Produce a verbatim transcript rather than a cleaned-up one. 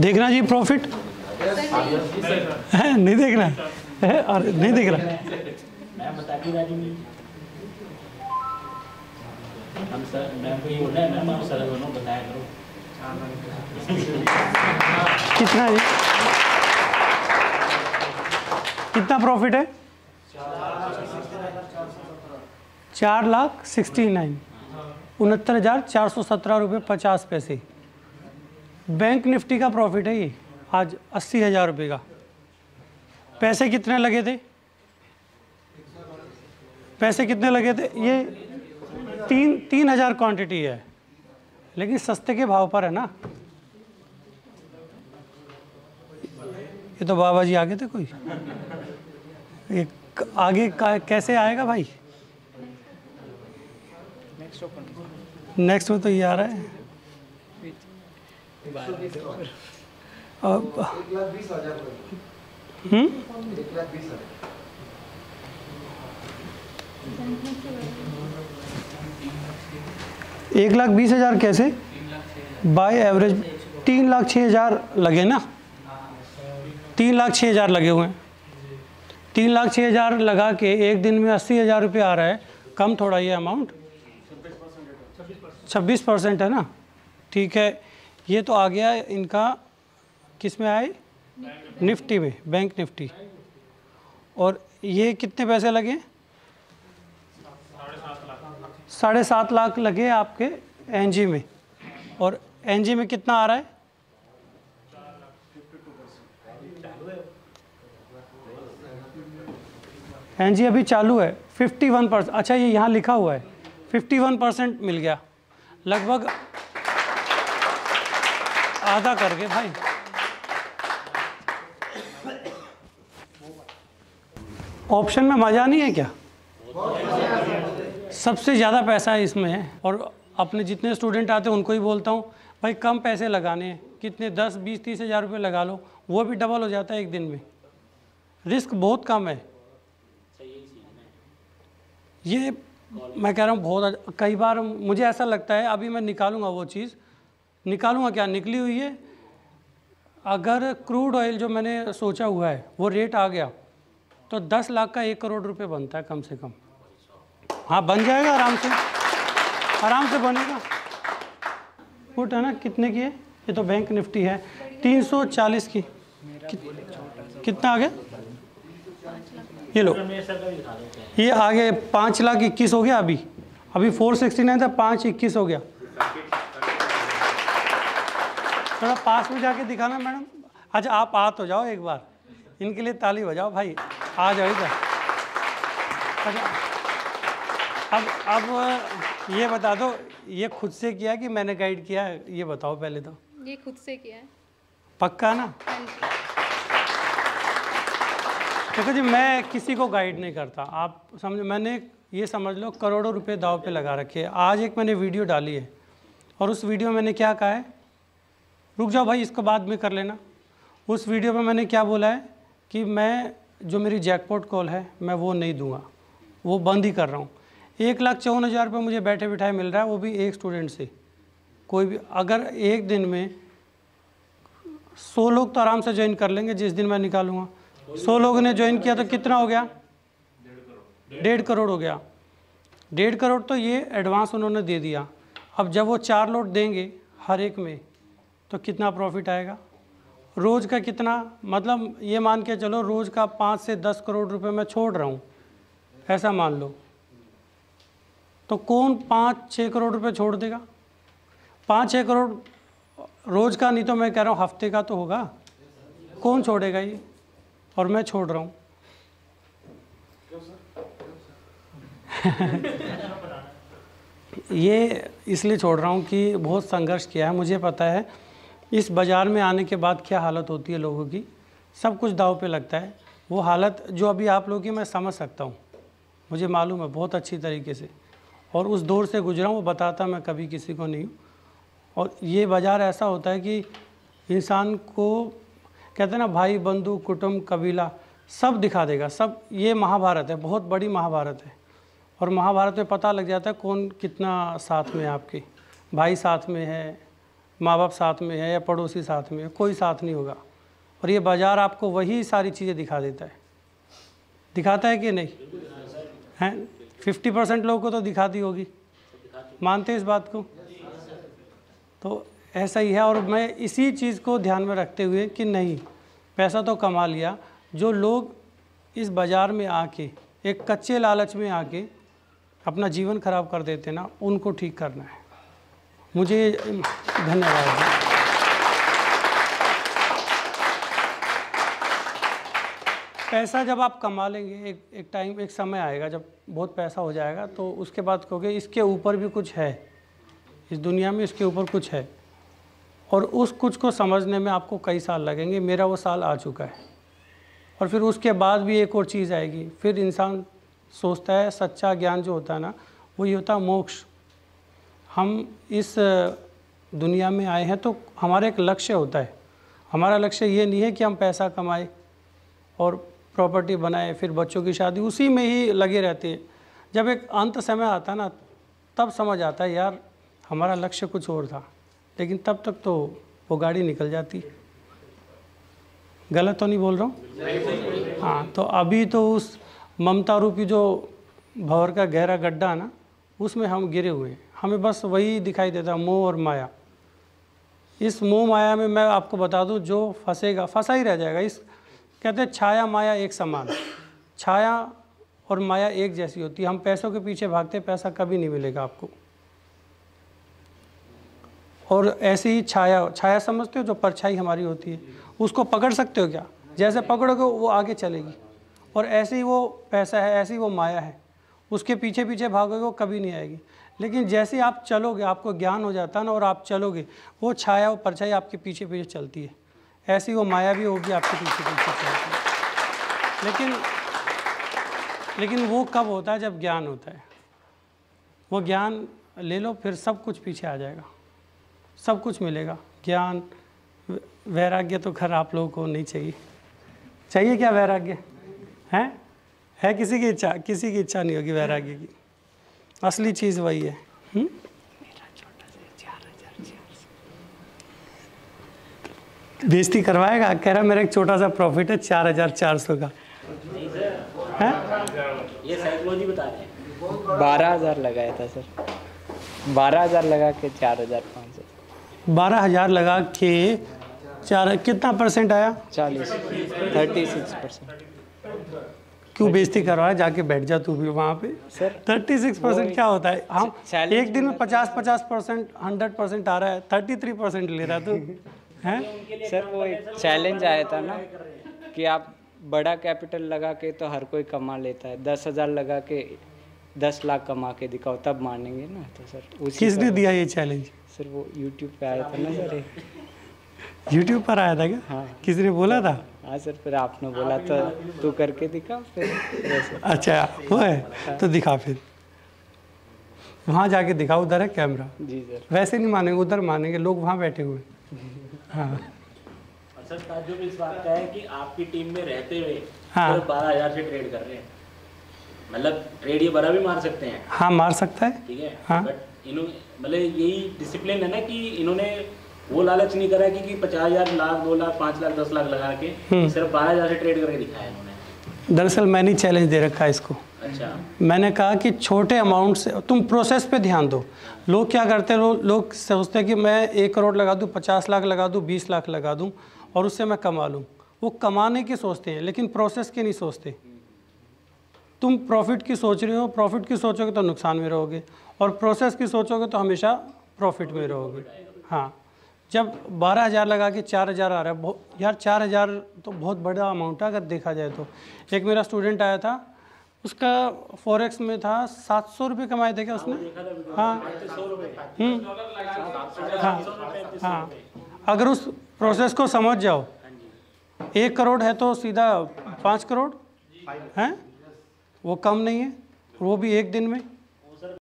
देखना जी प्रॉफिट है नहीं देखना है और नहीं देख रहा हम सर मैम को ये बोलना है मैम आप सर दोनों बताया करो कितना है कितना प्रॉफिट है चार लाख सिक्सटी नाइन उनहत्तर हज़ार चार सौ सत्रह रुपये पचास पैसे। बैंक निफ्टी का प्रॉफिट है ये आज अस्सी हज़ार रुपये का। पैसे कितने लगे थे पैसे कितने लगे थे ये तीन तीन हज़ार क्वान्टिटी है लेकिन सस्ते के भाव पर है ना। ये तो बाबा जी आगे थे कोई ये आगे का, कैसे आएगा भाई नेक्स्ट में तो ये आ रहा है अब हम्म एक लाख बीस हज़ार कैसे बाय एवरेज तीन लाख छः हज़ार लगे ना तीन लाख छः हज़ार लगे हुए हैं। तीन लाख छः हज़ार लगा के एक दिन में अस्सी हज़ार रुपये आ रहा है। कम थोड़ा ये अमाउंट छब्बीस परसेंट है ना ठीक है। ये तो आ गया इनका किस में आए निफ्टी में बैंक निफ्टी। और ये कितने पैसे लगे साढ़े सात लाख लगे आपके एनजी में। और एनजी में कितना आ रहा है एनजी अभी चालू है इक्यावन परसेंट। अच्छा ये यहाँ लिखा हुआ है इक्यावन परसेंट मिल गया लगभग आधा करके भाई। ऑप्शन में मज़ा नहीं है क्या सबसे ज़्यादा पैसा है इसमें है। और अपने जितने स्टूडेंट आते हैं उनको ही बोलता हूँ भाई कम पैसे लगाने हैं कितने दस बीस तीस हज़ार रुपये लगा लो वो भी डबल हो जाता है एक दिन में। रिस्क बहुत कम है ये मैं कह रहा हूँ बहुत। कई बार मुझे ऐसा लगता है अभी मैं निकालूंगा वो चीज़ निकालूंगा क्या निकली हुई है। अगर क्रूड ऑयल जो मैंने सोचा हुआ है वो रेट आ गया तो दस लाख का एक करोड़ रुपये बनता है कम से कम। हाँ बन जाएगा आराम से आराम से बनेगा। पुट है ना कितने की है ये तो बैंक निफ्टी है तीन सौ चालीस की कि, कितना आ गया ये लो ये आगे पाँच लाख इक्कीस हो गया। अभी अभी चार सौ उनहत्तर था पाँच इक्कीस हो गया। थोड़ा पास में जाके दिखाना मैडम। अच्छा आप आ तो जाओ एक बार इनके लिए ताली बजाओ भाई आ जाओ इधर। अच्छा अब अब ये बता दो ये खुद से किया कि मैंने गाइड किया ये बताओ पहले तो। ये खुद से किया है पक्का ना। देखो जी मैं किसी को गाइड नहीं करता आप समझो। मैंने ये समझ लो करोड़ों रुपए दाव पे लगा रखे हैं। आज एक मैंने वीडियो डाली है और उस वीडियो में मैंने क्या कहा है रुक जाओ भाई इसको बाद में कर लेना। उस वीडियो में मैंने क्या बोला है कि मैं जो मेरी जैकपॉट कॉल है मैं वो नहीं दूँगा वो बंद ही कर रहा हूँ। एक लाख चौवन हज़ार रुपये मुझे बैठे बिठाए मिल रहा है वो भी एक स्टूडेंट से। कोई भी अगर एक दिन में सौ लोग तो आराम से ज्वाइन कर लेंगे जिस दिन मैं निकालूंगा। सौ लोगों ने ज्वाइन किया तो कितना हो गया डेढ़ करोड़ हो गया। डेढ़ करोड़ तो ये एडवांस उन्होंने दे दिया। अब जब वो चार लोट देंगे हर एक में तो कितना प्रॉफिट आएगा रोज़ का कितना मतलब ये मान के चलो रोज़ का पाँच से दस करोड़ रुपये मैं छोड़ रहा हूँ ऐसा मान लो। तो कौन पाँच छः करोड़ रुपए छोड़ देगा पाँच छः करोड़ रोज़ का नहीं तो मैं कह रहा हूँ हफ्ते का तो होगा कौन छोड़ेगा ये। और मैं छोड़ रहा हूँ ये इसलिए छोड़ रहा हूँ कि बहुत संघर्ष किया है मुझे पता है। इस बाज़ार में आने के बाद क्या हालत होती है लोगों की सब कुछ दाव पे लगता है। वो हालत जो अभी आप लोगों की मैं समझ सकता हूँ मुझे मालूम है बहुत अच्छी तरीके से और उस दौर से गुजरा हूँ वो बताता मैं कभी किसी को नहीं हूँ। और ये बाज़ार ऐसा होता है कि इंसान को कहते हैं ना भाई बंधु कुटुंब कबीला सब दिखा देगा सब। ये महाभारत है बहुत बड़ी महाभारत है और महाभारत में पता लग जाता है कौन कितना साथ में है आपके भाई साथ में है माँ बाप साथ में है या पड़ोसी साथ में है, कोई साथ नहीं होगा। और ये बाज़ार आपको वही सारी चीज़ें दिखा देता है, दिखाता है कि नहीं हैं? फिफ्टी परसेंट लोगों को तो दिखाती होगी, मानते हैं इस बात को? तो ऐसा ही है। और मैं इसी चीज़ को ध्यान में रखते हुए कि नहीं, पैसा तो कमा लिया, जो लोग इस बाज़ार में आके एक कच्चे लालच में आके अपना जीवन खराब कर देते ना, उनको ठीक करना है। मुझे धन्यवाद। पैसा जब आप कमा लेंगे, एक एक टाइम एक समय आएगा जब बहुत पैसा हो जाएगा, तो उसके बाद कहोगे इसके ऊपर भी कुछ है, इस दुनिया में इसके ऊपर कुछ है। और उस कुछ को समझने में आपको कई साल लगेंगे, मेरा वो साल आ चुका है। और फिर उसके बाद भी एक और चीज़ आएगी, फिर इंसान सोचता है। सच्चा ज्ञान जो होता है ना, वो ये होता है मोक्ष। हम इस दुनिया में आए हैं तो हमारा एक लक्ष्य होता है। हमारा लक्ष्य ये नहीं है कि हम पैसा कमाएँ और प्रॉपर्टी बनाए, फिर बच्चों की शादी, उसी में ही लगे रहते हैं। जब एक अंत समय आता ना, तब समझ आता है यार हमारा लक्ष्य कुछ और था, लेकिन तब तक तो वो गाड़ी निकल जाती। गलत तो नहीं बोल रहा हूँ? हाँ, तो अभी तो उस ममता रूपी जो भंवर का गहरा गड्ढा है ना, उसमें हम गिरे हुए हैं। हमें बस वही दिखाई देता, मोह और माया। इस मोह माया में मैं आपको बता दूँ, जो फंसेगा फंसा ही रह जाएगा। इस कहते हैं छाया माया एक समान, छाया और माया एक जैसी होती है। हम पैसों के पीछे भागते, पैसा कभी नहीं मिलेगा आपको। और ऐसी ही छाया, छाया समझते हो, जो परछाई हमारी होती है, उसको पकड़ सकते हो क्या? जैसे पकड़ोगे वो आगे चलेगी। और ऐसे ही वो पैसा है, ऐसी वो माया है, उसके पीछे पीछे भागोगे वो कभी नहीं आएगी। लेकिन जैसे आप चलोगे, आपको ज्ञान हो जाता है ना, और आप चलोगे, वो छाया और परछाई आपके पीछे पीछे चलती है। ऐसी वो माया भी होगी, आपके पीछे पीछे चलती है। लेकिन लेकिन वो कब होता है? जब ज्ञान होता है। वो ज्ञान ले लो, फिर सब कुछ पीछे आ जाएगा, सब कुछ मिलेगा। ज्ञान, वैराग्य तो खैर आप लोगों को नहीं चाहिए। चाहिए क्या वैराग्य? हैं? है किसी की इच्छा? किसी की इच्छा नहीं होगी वैराग्य की। असली चीज़ वही है। हुँ? बेइज्जती करवाएगा, कह रहा मेरा एक छोटा सा प्रॉफिट है चार हजार चार सौ का। ये साइकोलॉजी बता रहे हैं। बारह हजार लगाया था सर, बारह हजार लगा के चार हजार पाँच सौ बारह हजार लगा के चार कितना परसेंट आया? चालीस, थर्टी सिक्स परसेंट। क्यों बेइज्जती करवाया? जाके बैठ जा तू भी वहाँ पे सर। थर्टी सिक्स परसेंट क्या होता है? हम एक दिन में पचास पचास परसेंट हंड्रेड परसेंट आ रहा है, थर्टी थ्री परसेंट ले रहा तू हैं सर। वो एक चैलेंज आया था ना कि आप बड़ा कैपिटल लगा के तो हर कोई कमा लेता है, दस हज़ार लगा के दस लाख कमा के दिखाओ तब मानेंगे ना। तो सर किसने दिया ये चैलेंज? सर वो यूट्यूब पे आया था ना सर। यूट्यूब पर आया था क्या? हाँ। किसने बोला था? हाँ सर, फिर आपने बोला तो तू करके दिखा फिर। अच्छा वो है तो दिखा, फिर वहाँ जाके दिखा, उधर है कैमरा। जी सर। वैसे नहीं मानेंगे, उधर मानेंगे, लोग वहाँ बैठे हुए। हाँ। अच्छा ताजुब इस बात का है कि आपकी टीम में रहते हुए सिर्फ बारह हजार से ट्रेड कर रहे हैं, मतलब ट्रेड ये बड़ा भी मार सकते हैं। हाँ मार सकता है, ठीक है। हाँ। बट इन्होंने मतलब यही डिसिप्लिन है ना कि इन्होंने वो लालच नहीं करा कि पचास हजार लाख दो लाख पाँच लाख दस लाख लगा के सिर्फ बारह हजार से ट्रेड करके दिखाया इन्होंने। दरअसल मैंने ही चैलेंज दे रखा है इसको। अच्छा। मैंने कहा कि छोटे अमाउंट से तुम प्रोसेस पे ध्यान दो। लोग क्या करते हैं, लो, लोग सोचते हैं कि मैं एक करोड़ लगा दूं, पचास लाख लगा दूं, बीस लाख लगा दूं और उससे मैं कमा लूं। वो कमाने की सोचते हैं, लेकिन प्रोसेस की नहीं सोचते। तुम प्रॉफिट की सोच रहे हो, प्रॉफिट की सोचोगे तो नुकसान में रहोगे, और प्रोसेस की सोचोगे तो हमेशा प्रॉफिट में रहोगे। हाँ, जब बारह हज़ार लगा के चार हज़ार आ रहा है, यार चार हज़ार तो बहुत बड़ा अमाउंट है अगर देखा जाए तो। एक मेरा स्टूडेंट आया था, उसका फॉरेक्स में था, सात सौ रुपये कमाए थे क्या उसने? हाँ। हाँ हाँ अगर उस प्रोसेस को समझ जाओ, एक करोड़ है तो सीधा पाँच करोड़ हैं, वो कम नहीं है, वो भी एक दिन में।